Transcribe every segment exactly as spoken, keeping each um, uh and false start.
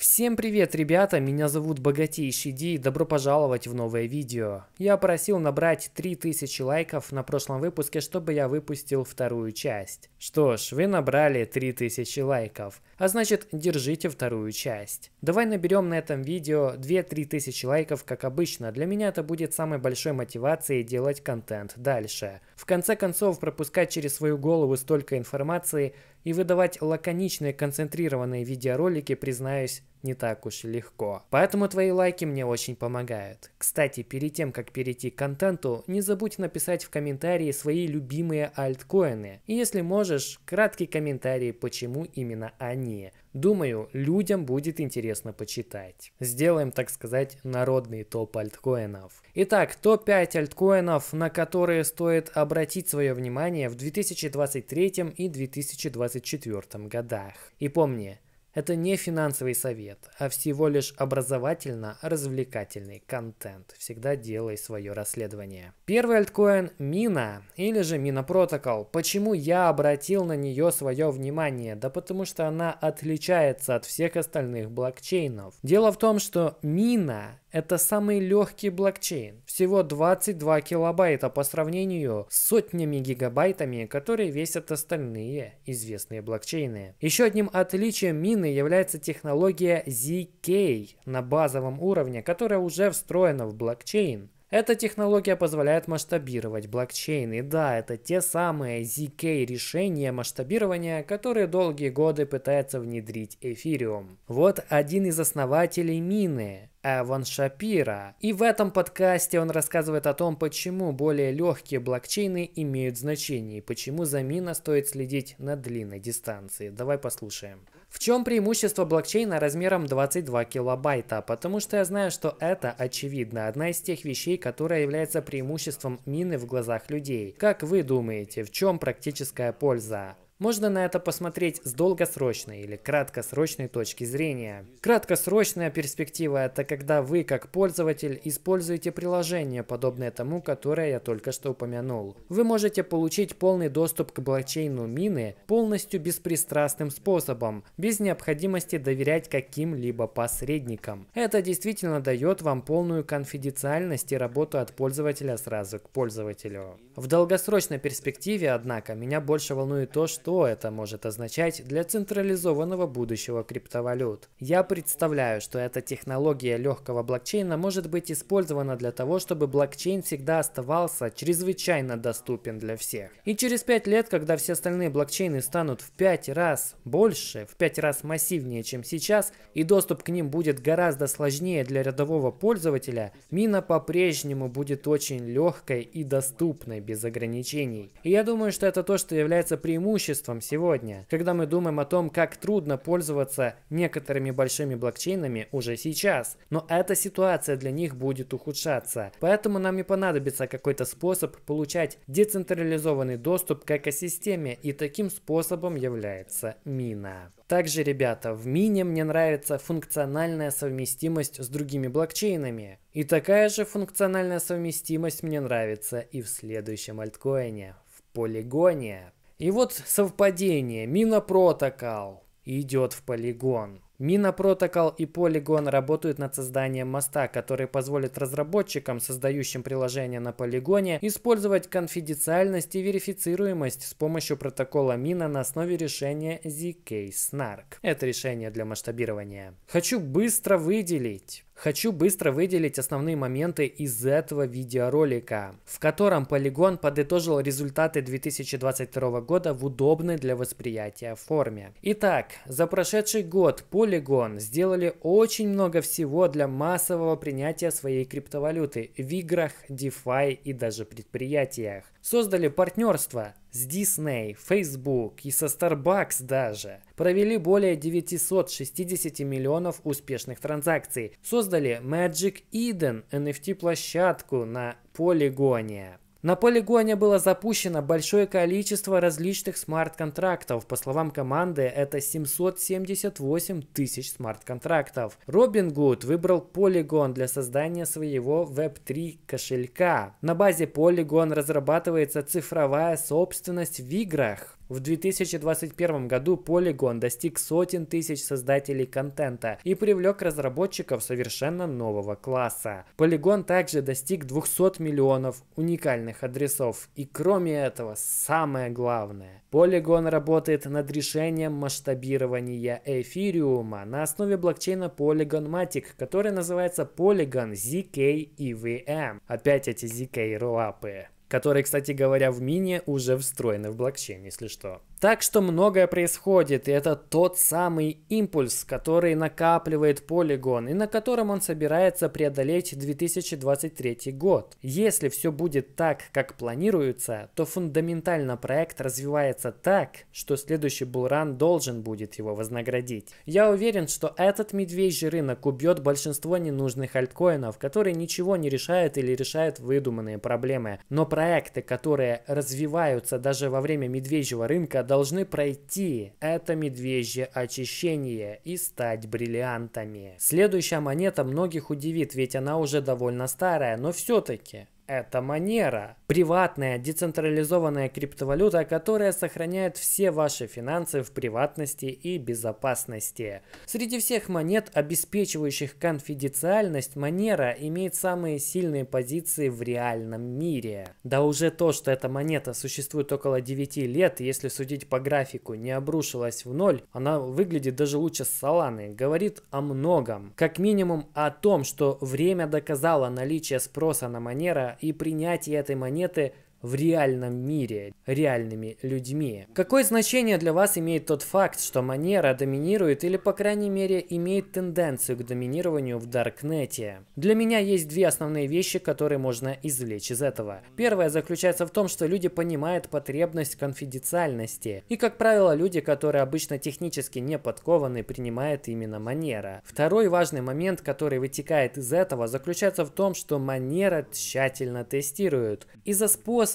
Всем привет, ребята, меня зовут Богатейший Ди, и добро пожаловать в новое видео. Я просил набрать три тысячи лайков на прошлом выпуске, чтобы я выпустил вторую часть. Что ж, вы набрали три тысячи лайков, а значит, держите вторую часть. Давай наберем на этом видео две-три тысячи лайков, как обычно. Для меня это будет самой большой мотивацией делать контент дальше. В конце концов, пропускать через свою голову столько информации и выдавать лаконичные, концентрированные видеоролики, признаюсь, не так уж и легко. Поэтому твои лайки мне очень помогают. Кстати, перед тем, как перейти к контенту, не забудь написать в комментарии свои любимые альткоины. И если можешь, краткий комментарий, почему именно они. Думаю, людям будет интересно почитать. Сделаем, так сказать, народный топ альткоинов. Итак, топ пять альткоинов, на которые стоит обратить свое внимание в две тысячи двадцать третьем и две тысячи двадцать четвёртом годах. И помни, это не финансовый совет, а всего лишь образовательно-развлекательный контент. Всегда делай свое расследование. Первый альткоин – Мина, или же Mina Protocol. Почему я обратил на нее свое внимание? Да потому что она отличается от всех остальных блокчейнов. Дело в том, что Мина – это самый легкий блокчейн. Всего двадцать два килобайта по сравнению с сотнями гигабайтами, которые весят остальные известные блокчейны. Еще одним отличием Мины является технология зет кей на базовом уровне, которая уже встроена в блокчейн. Эта технология позволяет масштабировать блокчейн, и да, это те самые зет кей решения масштабирования, которые долгие годы пытается внедрить Эфириум. Вот один из основателей Мины, Эван Шапира. И в этом подкасте он рассказывает о том, почему более легкие блокчейны имеют значение, и почему за Мина стоит следить на длинной дистанции. Давай послушаем. В чем преимущество блокчейна размером двадцать два килобайта? Потому что я знаю, что это, очевидно, одна из тех вещей, которая является преимуществом Мины в глазах людей. Как вы думаете, в чем практическая польза? Можно на это посмотреть с долгосрочной или краткосрочной точки зрения. Краткосрочная перспектива – это когда вы, как пользователь, используете приложение, подобное тому, которое я только что упомянул. Вы можете получить полный доступ к блокчейну Мины полностью беспристрастным способом, без необходимости доверять каким-либо посредникам. Это действительно дает вам полную конфиденциальность и работу от пользователя сразу к пользователю. В долгосрочной перспективе, однако, меня больше волнует то, что Что это может означать для централизованного будущего криптовалют? Я представляю, что эта технология легкого блокчейна может быть использована для того, чтобы блокчейн всегда оставался чрезвычайно доступен для всех. И через пять лет, когда все остальные блокчейны станут в пять раз больше, в пять раз массивнее, чем сейчас, и доступ к ним будет гораздо сложнее для рядового пользователя, Мина по-прежнему будет очень легкой и доступной без ограничений. И я думаю, что это то, что является преимуществом сегодня, когда мы думаем о том, как трудно пользоваться некоторыми большими блокчейнами уже сейчас. Но эта ситуация для них будет ухудшаться. Поэтому нам и понадобится какой-то способ получать децентрализованный доступ к экосистеме, и таким способом является Мина. Также, ребята, в Мине мне нравится функциональная совместимость с другими блокчейнами. И такая же функциональная совместимость мне нравится и в следующем альткоине, в Полигоне. И вот совпадение, Mina Protocol идет в Polygon. Mina Protocol и Polygon работают над созданием моста, который позволит разработчикам, создающим приложение на полигоне, использовать конфиденциальность и верифицируемость с помощью протокола Mina на основе решения зет кей снарк. Это решение для масштабирования. Хочу быстро выделить. Хочу быстро выделить основные моменты из этого видеоролика, в котором Polygon подытожил результаты две тысячи двадцать второго года в удобной для восприятия форме. Итак, за прошедший год Polygon сделали очень много всего для массового принятия своей криптовалюты в играх, DeFi и даже предприятиях. Создали партнерство с Дисней, Facebook и со Starbucks даже. Провели более девятисот шестидесяти миллионов успешных транзакций. Создали Magic Eden эн эф ти-площадку на Полигоне. На Полигоне было запущено большое количество различных смарт-контрактов. По словам команды, это семьсот семьдесят восемь тысяч смарт-контрактов. Robinhood выбрал Polygon для создания своего веб три кошелька. На базе Polygon разрабатывается цифровая собственность в играх. В две тысячи двадцать первом году Polygon достиг сотен тысяч создателей контента и привлек разработчиков совершенно нового класса. Polygon также достиг двухсот миллионов уникальных адресов. И кроме этого, самое главное, Polygon работает над решением масштабирования эфириума на основе блокчейна Polygon-Matic, который называется Polygon зет кей и ви эм. Опять эти зет кей-роллапы, которые, кстати говоря, в мине уже встроены в блокчейн, если что. Так что многое происходит, и это тот самый импульс, который накапливает Polygon, и на котором он собирается преодолеть две тысячи двадцать третий год. Если все будет так, как планируется, то фундаментально проект развивается так, что следующий буллран должен будет его вознаградить. Я уверен, что этот медвежий рынок убьет большинство ненужных альткоинов, которые ничего не решают или решают выдуманные проблемы. Но проекты, которые развиваются даже во время медвежьего рынка, должны пройти это медвежье очищение и стать бриллиантами. Следующая монета многих удивит, ведь она уже довольно старая, но все-таки... Это Монеро. Приватная, децентрализованная криптовалюта, которая сохраняет все ваши финансы в приватности и безопасности. Среди всех монет, обеспечивающих конфиденциальность, Монеро имеет самые сильные позиции в реальном мире. Да уже то, что эта монета существует около девяти лет, если судить по графику, не обрушилась в ноль, она выглядит даже лучше Соланы, говорит о многом. Как минимум о том, что время доказало наличие спроса на Монеро и принятие этой монеты в реальном мире, реальными людьми. Какое значение для вас имеет тот факт, что Монеро доминирует или, по крайней мере, имеет тенденцию к доминированию в Даркнете? Для меня есть две основные вещи, которые можно извлечь из этого. Первое заключается в том, что люди понимают потребность конфиденциальности. И, как правило, люди, которые обычно технически не подкованы, принимают именно Монеро. Второй важный момент, который вытекает из этого, заключается в том, что Монеро тщательно тестируют. Из-за способа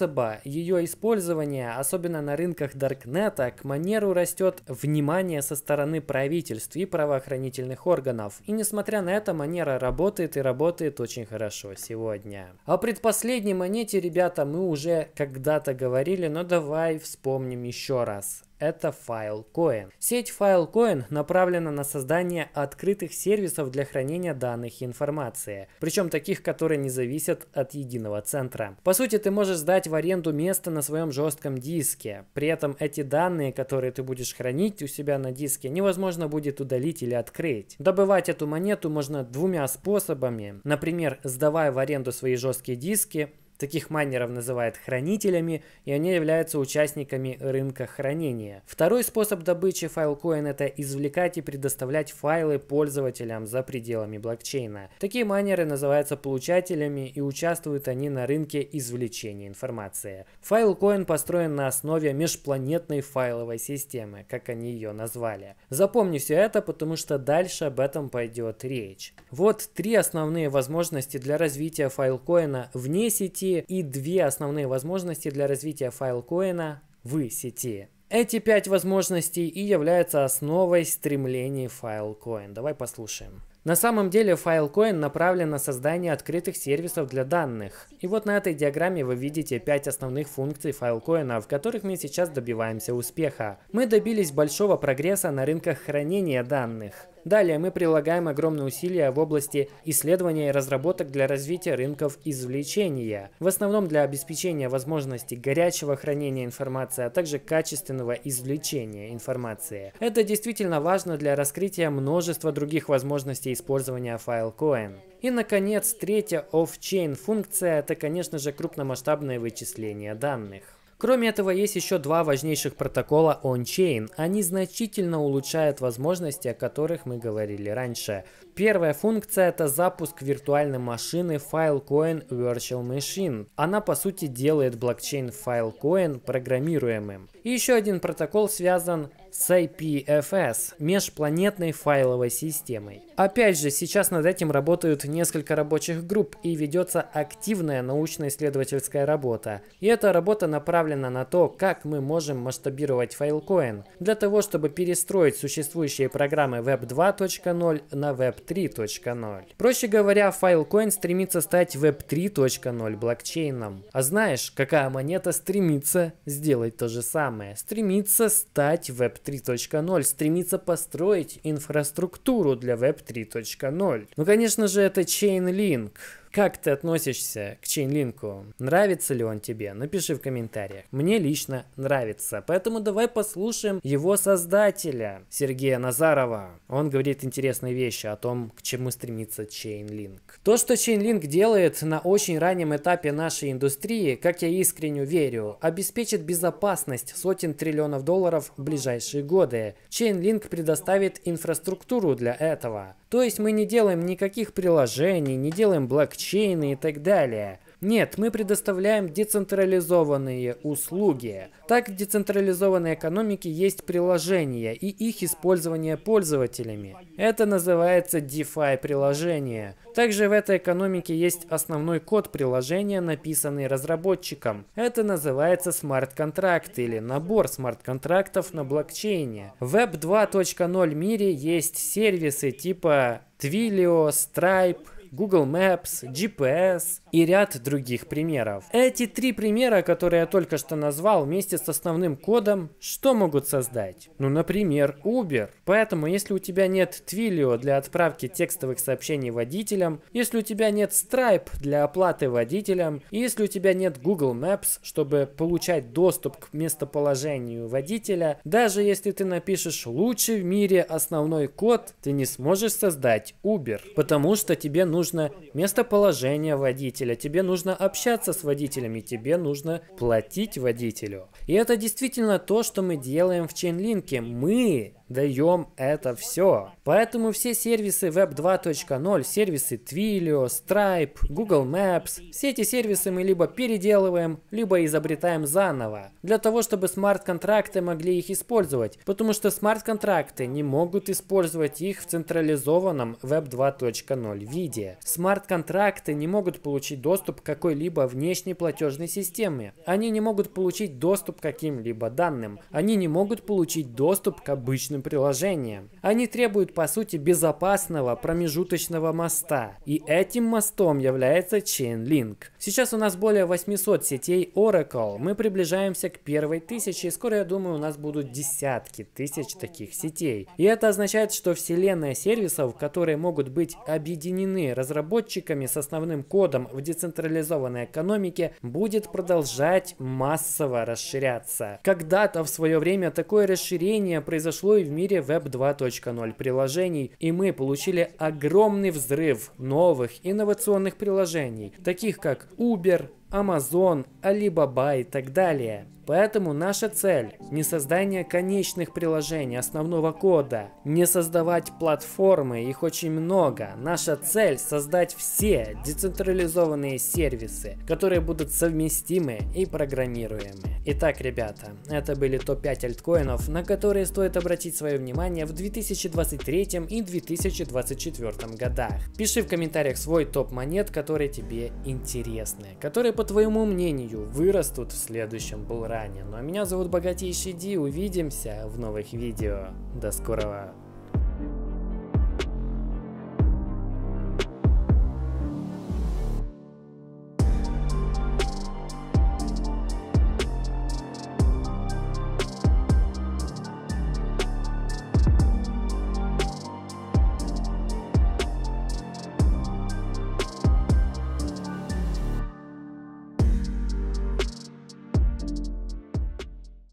ее использования, особенно на рынках Даркнета, к Монеро растет внимание со стороны правительств и правоохранительных органов. И несмотря на это, Монеро работает и работает очень хорошо сегодня. О предпоследней монете, ребята, мы уже когда-то говорили, но давай вспомним еще раз. Это Filecoin. Сеть Filecoin направлена на создание открытых сервисов для хранения данных и информации, причем таких, которые не зависят от единого центра. По сути, ты можешь сдать в аренду место на своем жестком диске. При этом эти данные, которые ты будешь хранить у себя на диске, невозможно будет удалить или открыть. Добывать эту монету можно двумя способами. Например, сдавая в аренду свои жесткие диски. Таких майнеров называют хранителями, и они являются участниками рынка хранения. Второй способ добычи Filecoin – это извлекать и предоставлять файлы пользователям за пределами блокчейна. Такие майнеры называются получателями, и участвуют они на рынке извлечения информации. Filecoin построен на основе межпланетной файловой системы, как они ее назвали. Запомни все это, потому что дальше об этом пойдет речь. Вот три основные возможности для развития Filecoin вне сети и две основные возможности для развития Filecoin в сети. Эти пять возможностей и являются основой стремлений Filecoin. Давай послушаем. На самом деле Filecoin направлен на создание открытых сервисов для данных. И вот на этой диаграмме вы видите пять основных функций Filecoin, в которых мы сейчас добиваемся успеха. Мы добились большого прогресса на рынках хранения данных. Далее мы прилагаем огромные усилия в области исследования и разработок для развития рынков извлечения, в основном для обеспечения возможности горячего хранения информации, а также качественного извлечения информации. Это действительно важно для раскрытия множества других возможностей использования Filecoin. И, наконец, третья off-chain функция – это, конечно же, крупномасштабное вычисление данных. Кроме этого, есть еще два важнейших протокола on-chain. Они значительно улучшают возможности, о которых мы говорили раньше. Первая функция – это запуск виртуальной машины Filecoin Virtual Machine. Она, по сути, делает блокчейн Filecoin программируемым. И еще один протокол связан с ай пи эф эс, межпланетной файловой системой. Опять же, сейчас над этим работают несколько рабочих групп и ведется активная научно-исследовательская работа. И эта работа направлена на то, как мы можем масштабировать Filecoin для того, чтобы перестроить существующие программы веб два точка ноль на веб три точка ноль. Проще говоря, Filecoin стремится стать веб три точка ноль блокчейном. А знаешь, какая монета стремится сделать то же самое? Стремится стать веб три точка ноль, стремится построить инфраструктуру для веб три точка ноль. Ну, конечно же, это Chainlink. Как ты относишься к Chainlink? Нравится ли он тебе? Напиши в комментариях. Мне лично нравится. Поэтому давай послушаем его создателя, Сергея Назарова. Он говорит интересные вещи о том, к чему стремится Chainlink. То, что Chainlink делает на очень раннем этапе нашей индустрии, как я искренне верю, обеспечит безопасность сотен триллионов долларов в ближайшие годы. Chainlink предоставит инфраструктуру для этого. То есть мы не делаем никаких приложений, не делаем блокчейны и так далее. Нет, мы предоставляем децентрализованные услуги. Так, в децентрализованной экономике есть приложения и их использование пользователями. Это называется DeFi-приложение. Также в этой экономике есть основной код приложения, написанный разработчиком. Это называется смарт-контракт или набор смарт-контрактов на блокчейне. В веб два точка ноль мире есть сервисы типа Twilio, Stripe, Google Maps, джи пи эс и ряд других примеров. Эти три примера, которые я только что назвал, вместе с основным кодом, что могут создать? Ну, например, Uber. Поэтому, если у тебя нет Twilio для отправки текстовых сообщений водителям, если у тебя нет Stripe для оплаты водителям, и если у тебя нет Google Maps, чтобы получать доступ к местоположению водителя, даже если ты напишешь «лучший в мире основной код», ты не сможешь создать Uber, потому что тебе нужно Нужно местоположение водителя, тебе нужно общаться с водителями, тебе нужно платить водителю. И это действительно то, что мы делаем в Chainlink. Мы даем это все. Поэтому все сервисы веб два точка ноль, сервисы Twilio, Stripe, Google Maps, все эти сервисы мы либо переделываем, либо изобретаем заново, для того, чтобы смарт-контракты могли их использовать, потому что смарт-контракты не могут использовать их в централизованном веб два точка ноль виде. Смарт-контракты не могут получить доступ к какой-либо внешней платежной системе. Они не могут получить доступ к каким-либо данным. Они не могут получить доступ к обычным приложением. Они требуют, по сути, безопасного промежуточного моста. И этим мостом является Chainlink. Сейчас у нас более восьмисот сетей Oracle. Мы приближаемся к первой тысяче, и скоро, я думаю, у нас будут десятки тысяч таких сетей. И это означает, что вселенная сервисов, которые могут быть объединены разработчиками с основным кодом в децентрализованной экономике, будет продолжать массово расширяться. Когда-то в свое время такое расширение произошло и в мире веб два точка ноль приложений, и мы получили огромный взрыв новых инновационных приложений, таких как Uber, Amazon, Alibaba и так далее. Поэтому наша цель – не создание конечных приложений, основного кода, не создавать платформы, их очень много. Наша цель – создать все децентрализованные сервисы, которые будут совместимы и программируемы. Итак, ребята, это были топ пять альткоинов, на которые стоит обратить свое внимание в две тысячи двадцать третьем и две тысячи двадцать четвёртом годах. Пиши в комментариях свой топ монет, которые тебе интересны, которые, по твоему мнению, вырастут в следующем блоке. Ну а меня зовут Богатейший Ди, увидимся в новых видео. До скорого!